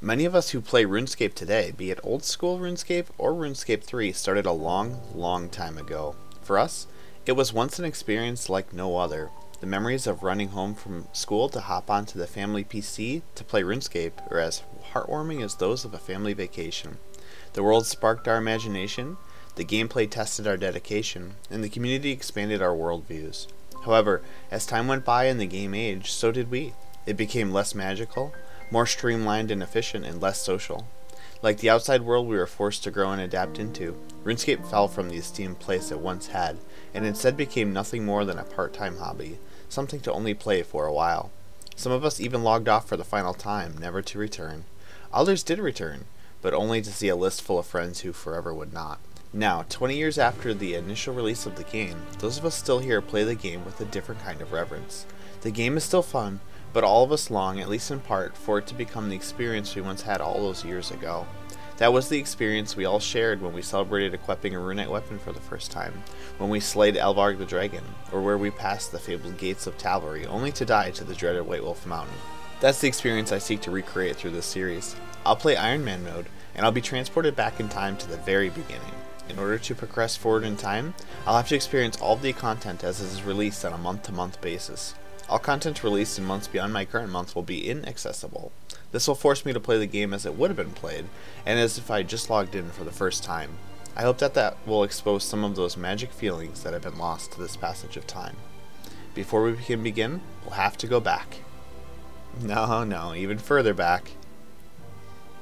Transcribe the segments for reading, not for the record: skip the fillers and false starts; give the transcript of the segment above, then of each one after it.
Many of us who play RuneScape today, be it Old School RuneScape or RuneScape 3, started a long, long time ago. For us, it was once an experience like no other. The memories of running home from school to hop onto the family PC to play RuneScape are as heartwarming as those of a family vacation. The world sparked our imagination, the gameplay tested our dedication, and the community expanded our worldviews. However, as time went by and the game aged, so did we. It became less magical, more streamlined and efficient, and less social. Like the outside world we were forced to grow and adapt into, RuneScape fell from the esteemed place it once had, and instead became nothing more than a part-time hobby, something to only play for a while. Some of us even logged off for the final time, never to return. Others did return, but only to see a list full of friends who forever would not. Now, 20 years after the initial release of the game, those of us still here play the game with a different kind of reverence. The game is still fun, but all of us long, at least in part, for it to become the experience we once had all those years ago. That was the experience we all shared when we celebrated equipping a Runite weapon for the first time, when we slayed Elvarg the Dragon, or where we passed the fabled Gates of Tavary, only to die to the dreaded White Wolf Mountain. That's the experience I seek to recreate through this series. I'll play Iron Man mode, and I'll be transported back in time to the very beginning. In order to progress forward in time, I'll have to experience all of the content as it is released on a month-to-month basis. All content released in months beyond my current month will be inaccessible. This will force me to play the game as it would have been played, and as if I just logged in for the first time. I hope that will expose some of those magic feelings that have been lost to this passage of time. Before we can begin, we'll have to go back. No, even further back.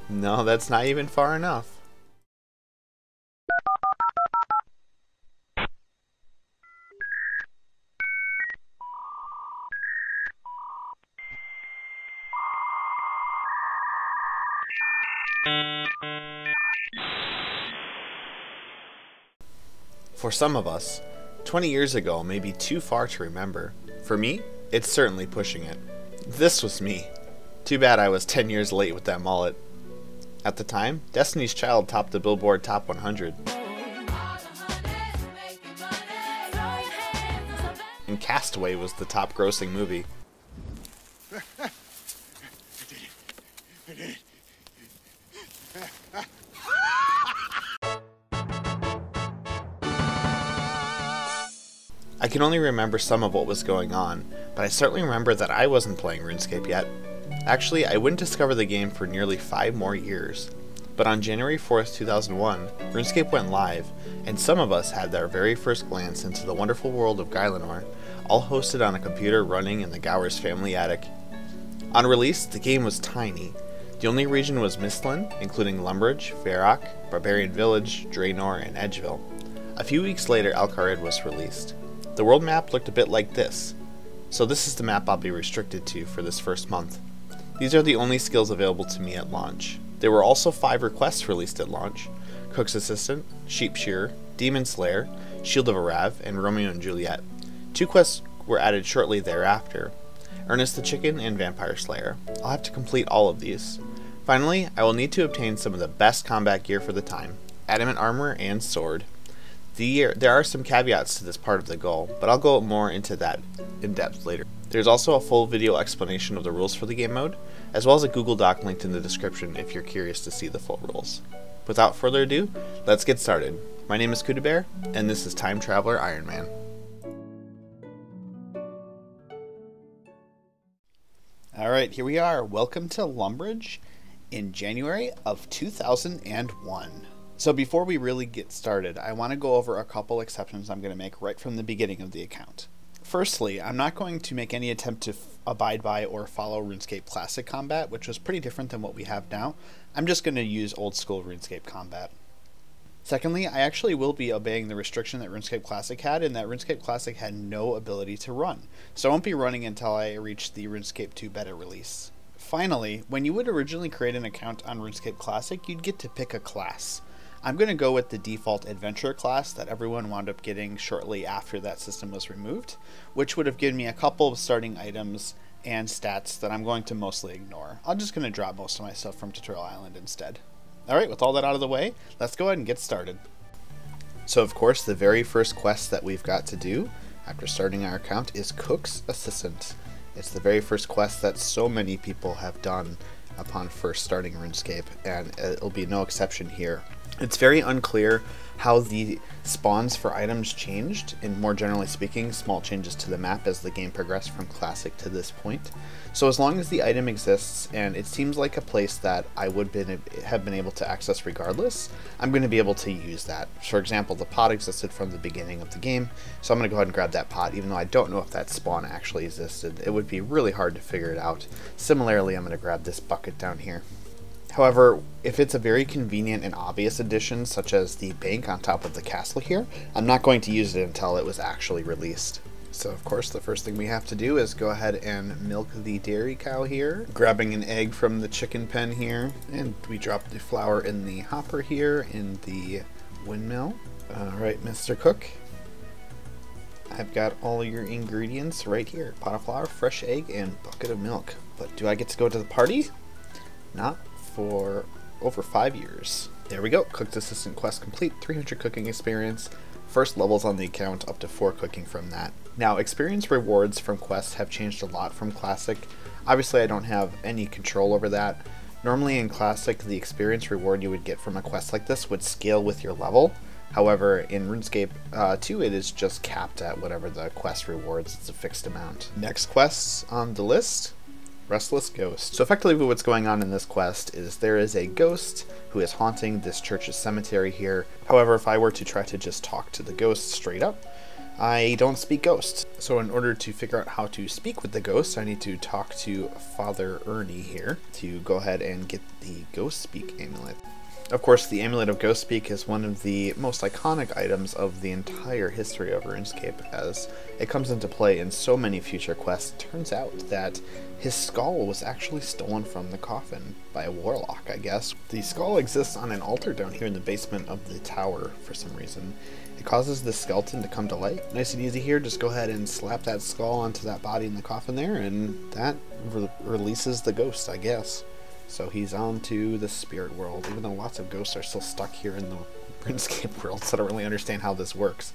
No, that's not even far enough. For some of us, 20 years ago may be too far to remember. For me, it's certainly pushing it. This was me. Too bad I was 10 years late with that mullet. At the time, Destiny's Child topped the Billboard Top 100. And Castaway was the top grossing movie. I did it. I did it. I can only remember some of what was going on, but I certainly remember that I wasn't playing RuneScape yet. Actually, I wouldn't discover the game for nearly 5 more years. But on January 4th, 2001, RuneScape went live, and some of us had our very first glance into the wonderful world of Gielinor, all hosted on a computer running in the Gowers family attic. On release, the game was tiny. The only region was Mistlin, including Lumbridge, Varrock, Barbarian Village, Draynor, and Edgeville. A few weeks later, Al-Kharid was released. The world map looked a bit like this. So this is the map I'll be restricted to for this first month. These are the only skills available to me at launch. There were also 5 requests released at launch: Cook's Assistant, Sheep Shear, Demon Slayer, Shield of Arrav, and Romeo and Juliet. 2 quests were added shortly thereafter: Ernest the Chicken and Vampire Slayer. I'll have to complete all of these. Finally, I will need to obtain some of the best combat gear for the time: adamant armor and sword. There are some caveats to this part of the goal, but I'll go more into that in depth later. There's also a full video explanation of the rules for the game mode, as well as a Google Doc linked in the description if you're curious to see the full rules. Without further ado, let's get started. My name is CudaBear, and this is Time Traveler Iron Man. Alright, here we are. Welcome to Lumbridge in January of 2001. So before we really get started, I want to go over a couple exceptions I'm going to make right from the beginning of the account. Firstly, I'm not going to make any attempt to abide by or follow RuneScape Classic combat, which was pretty different than what we have now. I'm just going to use Old School RuneScape combat. Secondly, I actually will be obeying the restriction that RuneScape Classic had, in that RuneScape Classic had no ability to run. So I won't be running until I reach the RuneScape 2 beta release. Finally, when you would originally create an account on RuneScape Classic, you'd get to pick a class. I'm going to go with the default adventurer class that everyone wound up getting shortly after that system was removed, which would have given me a couple of starting items and stats that I'm going to mostly ignore. I'm just going to drop most of my stuff from Tutorial Island instead. Alright, with all that out of the way, let's go ahead and get started. So of course, the very first quest that we've got to do after starting our account is Cook's Assistant. It's the very first quest that so many people have done upon first starting RuneScape, and it'll be no exception here. It's very unclear how the spawns for items changed, and more generally speaking, small changes to the map as the game progressed from Classic to this point. So as long as the item exists, and it seems like a place that I would have been able to access regardless, I'm going to be able to use that. For example, the pot existed from the beginning of the game, so I'm going to go ahead and grab that pot, even though I don't know if that spawn actually existed. It would be really hard to figure it out. Similarly, I'm going to grab this bucket down here. However, if it's a very convenient and obvious addition, such as the bank on top of the castle here, I'm not going to use it until it was actually released. So of course, the first thing we have to do is go ahead and milk the dairy cow here, grabbing an egg from the chicken pen here, and we drop the flour in the hopper here in the windmill. All right, Mr. Cook, I've got all your ingredients right here. Pot of flour, fresh egg, and bucket of milk. But do I get to go to the party? Not for over 5 years. There we go, Cook's Assistant quest complete, 300 cooking experience, first levels on the account, up to 4 cooking from that. Now, experience rewards from quests have changed a lot from Classic. Obviously, I don't have any control over that. Normally in Classic, the experience reward you would get from a quest like this would scale with your level. However, in RuneScape 2, it is just capped at whatever the quest rewards, it's a fixed amount. Next quests on the list, Restless Ghost. So effectively what's going on in this quest is there is a ghost who is haunting this church's cemetery here. However, if I were to try to just talk to the ghost straight up, I don't speak ghosts. So in order to figure out how to speak with the ghost, I need to talk to Father Ernie here to go ahead and get the Ghost Speak amulet. Of course, the Amulet of Ghost Speak is one of the most iconic items of the entire history of RuneScape, as it comes into play in so many future quests. Turns out that his skull was actually stolen from the coffin by a warlock, I guess. The skull exists on an altar down here in the basement of the tower for some reason. It causes the skeleton to come to life. Nice and easy here, just go ahead and slap that skull onto that body in the coffin there, and that releases the ghost, I guess. So he's on to the spirit world, even though lots of ghosts are still stuck here in the RuneScape world, so I don't really understand how this works.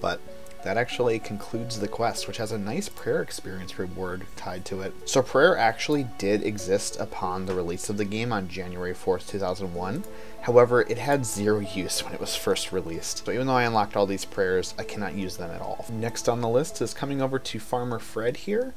But that actually concludes the quest, which has a nice prayer experience reward tied to it. So prayer actually did exist upon the release of the game on January 4th, 2001. However, it had zero use when it was first released. So even though I unlocked all these prayers, I cannot use them at all. Next on the list is coming over to Farmer Fred here,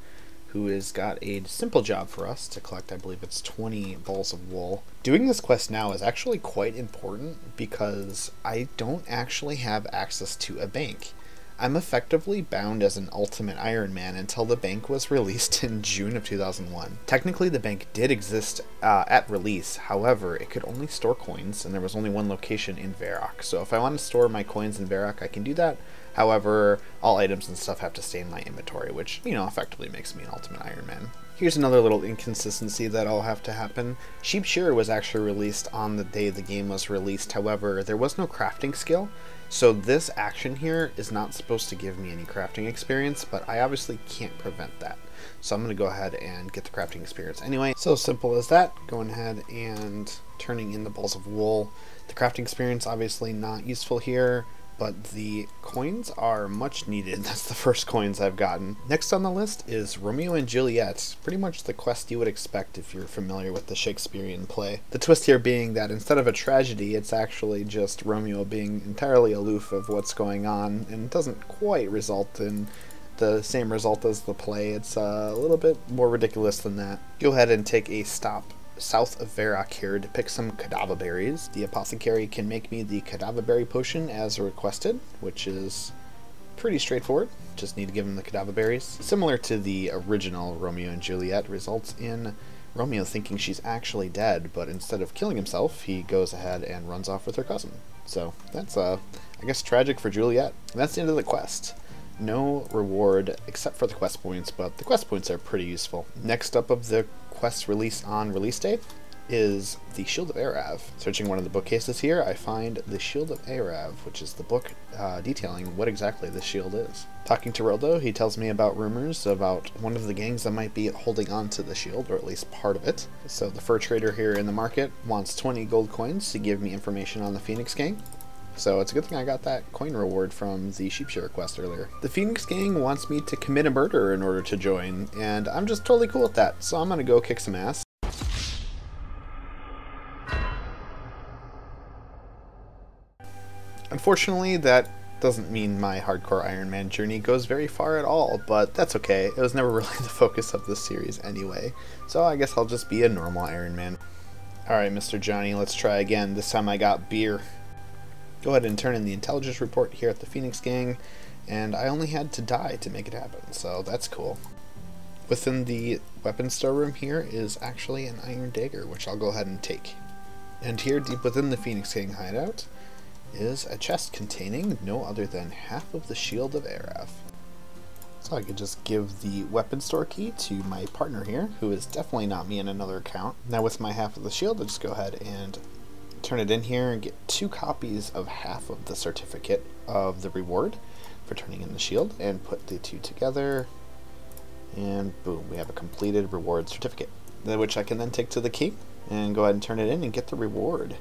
who has got a simple job for us to collect, I believe it's 20 balls of wool. Doing this quest now is actually quite important because I don't actually have access to a bank. I'm effectively bound as an ultimate Iron Man until the bank was released in June of 2001. Technically, the bank did exist at release, however, it could only store coins, and there was only one location in Varrock. So if I want to store my coins in Varrock, I can do that. However, all items and stuff have to stay in my inventory, which, you know, effectively makes me an ultimate Iron Man. Here's another little inconsistency that'll have to happen. Sheep Shear was actually released on the day the game was released, however, there was no crafting skill. So this action here is not supposed to give me any crafting experience, but I obviously can't prevent that. So I'm going to go ahead and get the crafting experience anyway. So simple as that, going ahead and turning in the balls of wool. The crafting experience obviously not useful here, but the coins are much needed. That's the first coins I've gotten. Next on the list is Romeo and Juliet, pretty much the quest you would expect if you're familiar with the Shakespearean play. The twist here being that instead of a tragedy, it's actually just Romeo being entirely aloof of what's going on, and it doesn't quite result in the same result as the play. It's a little bit more ridiculous than that. Go ahead and take a stop south of Varrock here to pick some Cadava berries. The apothecary can make me the Cadava berry potion as requested, which is pretty straightforward. Just need to give him the Cadava berries. Similar to the original Romeo and Juliet, results in Romeo thinking she's actually dead, but instead of killing himself, he goes ahead and runs off with her cousin. So that's, I guess, tragic for Juliet. And that's the end of the quest. No reward except for the quest points, but the quest points are pretty useful. Next up of the quest release on release day is the Shield of Arrav. Searching one of the bookcases here, I find the Shield of Arrav, which is the book detailing what exactly this shield is. Talking to Roldo, he tells me about rumors about one of the gangs that might be holding on to the shield, or at least part of it. So the fur trader here in the market wants 20 gold coins to give me information on the Phoenix Gang. So it's a good thing I got that coin reward from the Sheep Shear quest earlier. The Phoenix Gang wants me to commit a murder in order to join, and I'm just totally cool with that, so I'm gonna go kick some ass. Unfortunately, that doesn't mean my hardcore Iron Man journey goes very far at all, but that's okay. It was never really the focus of this series anyway, so I guess I'll just be a normal Iron Man. Alright, Mr. Johnny, let's try again. This time I got beer. Go ahead and turn in the intelligence report here at the Phoenix Gang, and I only had to die to make it happen, so that's cool. Within the weapons storeroom here is actually an iron dagger, which I'll go ahead and take. And here, deep within the Phoenix Gang hideout, is a chest containing no other than half of the Shield of Arrav. So I could just give the weapon store key to my partner here, who is definitely not me in another account. Now with my half of the shield, I'll just go ahead and turn it in here and get 2 copies of half of the certificate of the reward for turning in the shield, and put the 2 together, and boom, we have a completed reward certificate, which I can then take to the king and go ahead and turn it in and get the reward.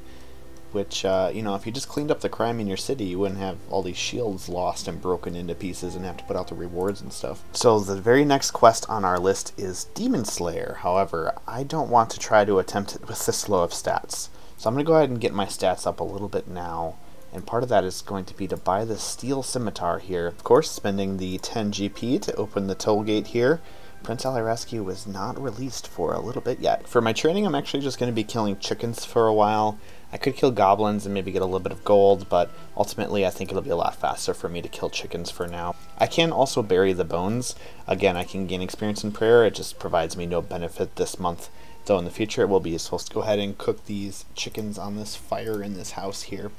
Which, you know, if you just cleaned up the crime in your city, you wouldn't have all these shields lost and broken into pieces and have to put out the rewards and stuff. So the very next quest on our list is Demon Slayer. However, I don't want to try to attempt it with this low of stats. So I'm going to go ahead and get my stats up a little bit now. And part of that is going to be to buy the steel scimitar here. Of course, spending the 10 GP to open the toll gate here. Prince Ali Rescue was not released for a little bit yet. For my training, I'm actually just going to be killing chickens for a while. I could kill goblins and maybe get a little bit of gold, but ultimately I think it'll be a lot faster for me to kill chickens for now. I can also bury the bones. Again, I can gain experience in prayer. It just provides me no benefit this month, though in the future it will be useful to go ahead and cook these chickens on this fire in this house here.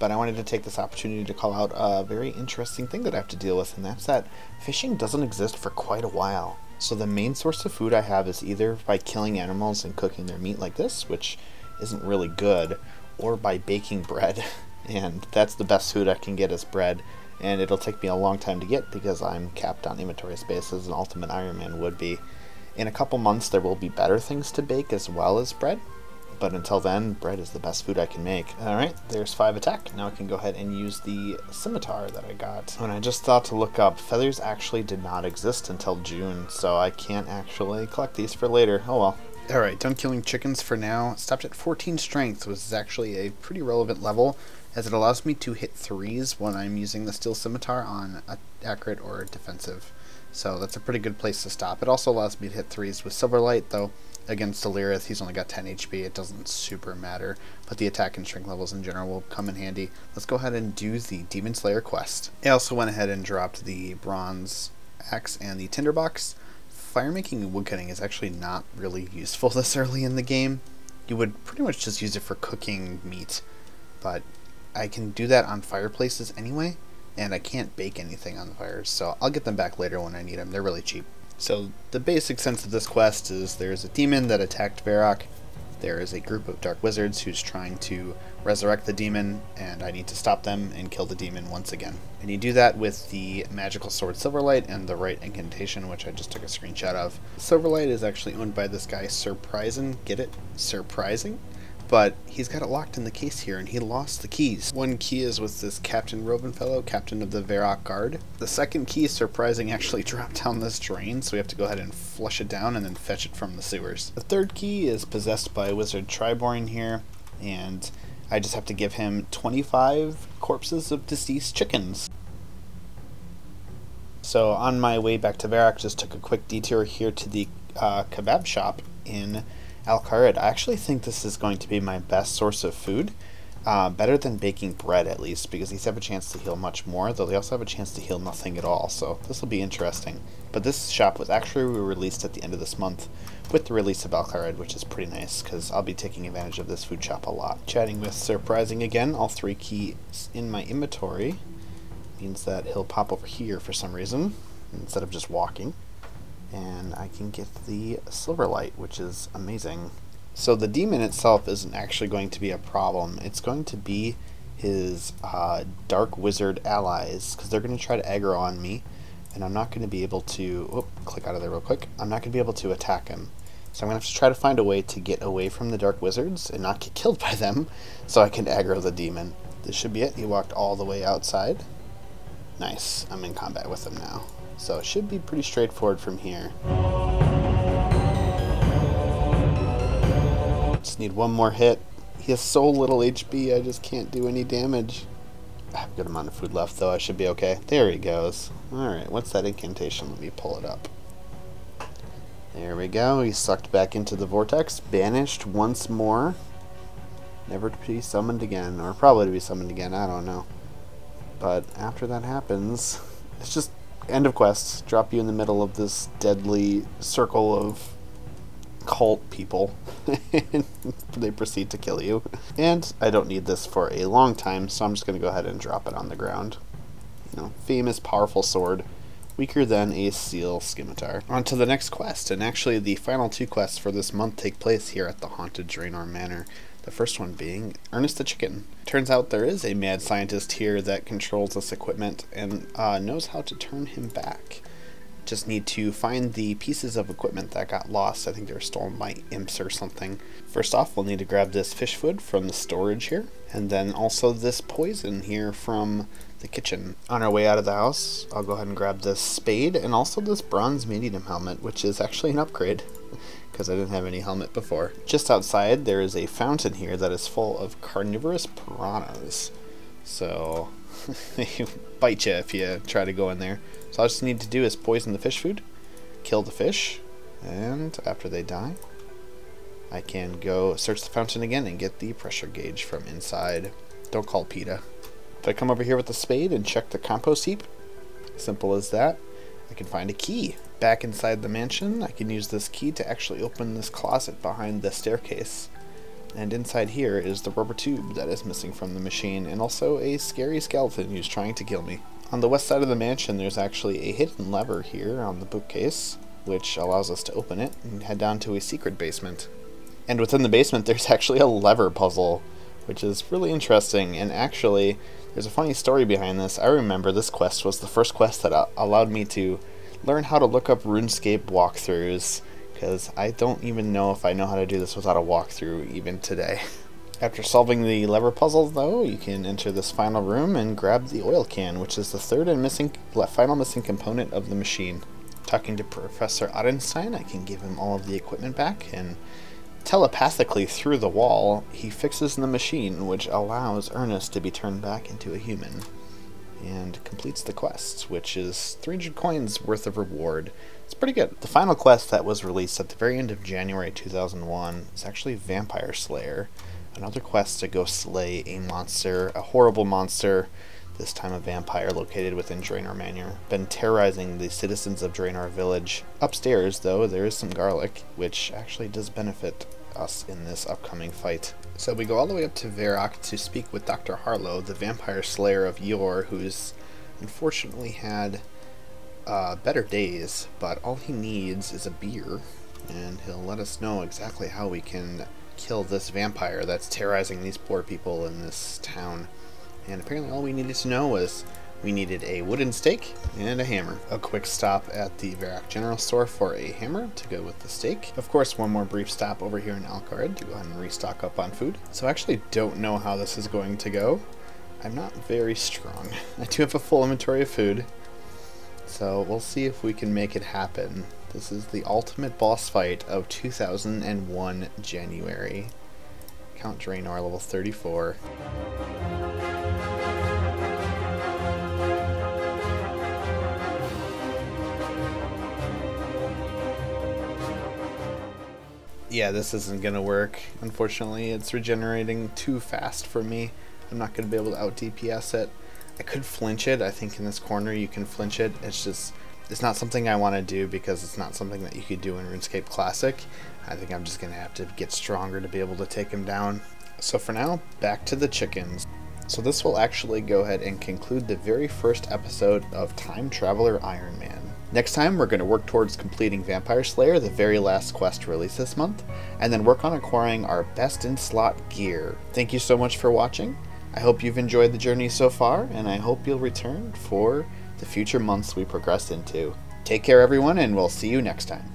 But I wanted to take this opportunity to call out a very interesting thing that I have to deal with, and that's that fishing doesn't exist for quite a while. So the main source of food I have is either by killing animals and cooking their meat like this, which isn't really good, or by baking bread, and that's the best food I can get is bread, and it'll take me a long time to get because I'm capped on inventory space as an Ultimate Iron Man would be. In a couple months there will be better things to bake as well as bread, but until then bread is the best food I can make. Alright, there's 5 attack. Now I can go ahead and use the scimitar that I got. When I just thought to look up, feathers actually did not exist until June, so I can't actually collect these for later. Oh well. Alright, done killing chickens for now. Stopped at 14 strength, which is actually a pretty relevant level, as it allows me to hit 3s when I'm using the steel scimitar on accurate or defensive. So that's a pretty good place to stop. It also allows me to hit 3s with Silverlight, though against Delirith he's only got 10 HP. It doesn't super matter, but the attack and strength levels in general will come in handy. Let's go ahead and do the Demon Slayer quest. I also went ahead and dropped the bronze axe and the tinderbox. Firemaking and woodcutting is actually not really useful this early in the game. You would pretty much just use it for cooking meat, but I can do that on fireplaces anyway, and I can't bake anything on the fires, so I'll get them back later when I need them. They're really cheap. So the basic sense of this quest is there's a demon that attacked Varrock. There is a group of dark wizards who's trying to resurrect the demon, and I need to stop them and kill the demon once again. And you do that with the magical sword Silverlight and the right incantation, which I just took a screenshot of. Silverlight is actually owned by this guy, Surprising. Get it? Surprising? But he's got it locked in the case here, and he lost the keys. One key is with this Captain Rovenfellow, captain of the Varrock Guard. The second key, Surprising, actually dropped down this drain, so we have to go ahead and flush it down and then fetch it from the sewers. The third key is possessed by Wizard Triborn here, and I just have to give him 25 corpses of deceased chickens. So on my way back to Varrock, just took a quick detour here to the kebab shop in Al-Kharid. I actually think this is going to be my best source of food, better than baking bread at least, because these have a chance to heal much more, though they also have a chance to heal nothing at all, so this will be interesting. But this shop was actually released at the end of this month with the release of Al-Kharid, which is pretty nice, because I'll be taking advantage of this food shop a lot. Chatting with Surprising again, all 3 keys in my inventory, means that he'll pop over here for some reason, instead of just walking. And I can get the Silverlight, which is amazing. So the demon itself isn't actually going to be a problem. It's going to be his dark wizard allies, because they're going to try to aggro on me, and I'm not going to be able to... Oh, click out of there real quick. I'm not going to be able to attack him. So I'm going to have to try to find a way to get away from the dark wizards and not get killed by them so I can aggro the demon. This should be it. He walked all the way outside. Nice. I'm in combat with him now. So it should be pretty straightforward from here. Just need one more hit. He has so little HP, I just can't do any damage. I have a good amount of food left, though. I should be okay. There he goes. Alright, what's that incantation? Let me pull it up. There we go. He's sucked back into the vortex. Banished once more. Never to be summoned again. Or probably to be summoned again. I don't know. But after that happens, it's just end of quest. Drop you in the middle of this deadly circle of cult people. They proceed to kill you. And I don't need this for a long time, so I'm just going to go ahead and drop it on the ground. You know, famous, powerful sword. Weaker than a seal scimitar. On to the next quest, and actually the final two quests for this month take place here at the haunted Draynor Manor. The first one being Ernest the Chicken. Turns out there is a mad scientist here that controls this equipment and knows how to turn him back. Just need to find the pieces of equipment that got lost. I think they were stolen by imps or something. First off, we'll need to grab this fish food from the storage here, and then also this poison here from the kitchen. On our way out of the house, I'll go ahead and grab this spade and also this bronze medium helmet, which is actually an upgrade because I didn't have any helmet before. Just outside there is a fountain here that is full of carnivorous piranhas, so they bite you if you try to go in there. So all I just need to do is poison the fish food, kill the fish, and after they die I can go search the fountain again and get the pressure gauge from inside. Don't call PETA. If I come over here with the spade and check the compost heap, simple as that, I can find a key. Back inside the mansion, I can use this key to actually open this closet behind the staircase. And inside here is the rubber tube that is missing from the machine, and also a scary skeleton who's trying to kill me. On the west side of the mansion, there's actually a hidden lever here on the bookcase, which allows us to open it and head down to a secret basement. And within the basement, there's actually a lever puzzle, which is really interesting, and actually there's a funny story behind this. I remember this quest was the first quest that allowed me to learn how to look up RuneScape walkthroughs, because I don't even know if I know how to do this without a walkthrough even today. After solving the lever puzzle, though, you can enter this final room and grab the oil can, which is the third and final missing component of the machine. Talking to Professor Ottenstein, I can give him all of the equipment back, and telepathically through the wall, he fixes the machine, which allows Ernest to be turned back into a human, and completes the quest, which is 300 coins worth of reward. It's pretty good. The final quest that was released at the very end of January 2001 is actually Vampire Slayer, another quest to go slay a monster, a horrible monster, this time a vampire located within Draynor Manor, been terrorizing the citizens of Draynor Village. Upstairs, though, there is some garlic, which actually does benefit us in this upcoming fight. So we go all the way up to Varrock to speak with Dr. Harlow, the vampire slayer of yore, who's unfortunately had better days, but all he needs is a beer, and he'll let us know exactly how we can kill this vampire that's terrorizing these poor people in this town. And apparently all we needed to know was we needed a wooden stake and a hammer. A quick stop at the Varrock General Store for a hammer to go with the stake. Of course, one more brief stop over here in Al-Kharid to go ahead and restock up on food. So I actually don't know how this is going to go. I'm not very strong. I do have a full inventory of food, so we'll see if we can make it happen. This is the ultimate boss fight of 2001 January. Count Draynor, level 34. Yeah, this isn't gonna work. Unfortunately, it's regenerating too fast for me. I'm not gonna be able to out DPS it. I could flinch it. I think in this corner you can flinch it. It's just, it's not something I wanna do because it's not something that you could do in RuneScape Classic. I think I'm just gonna have to get stronger to be able to take him down. So for now, back to the chickens. So this will actually go ahead and conclude the very first episode of Time Traveler Iron Man. Next time, we're going to work towards completing Vampire Slayer, the very last quest released this month, and then work on acquiring our best-in-slot gear. Thank you so much for watching. I hope you've enjoyed the journey so far, and I hope you'll return for the future months we progress into. Take care, everyone, and we'll see you next time.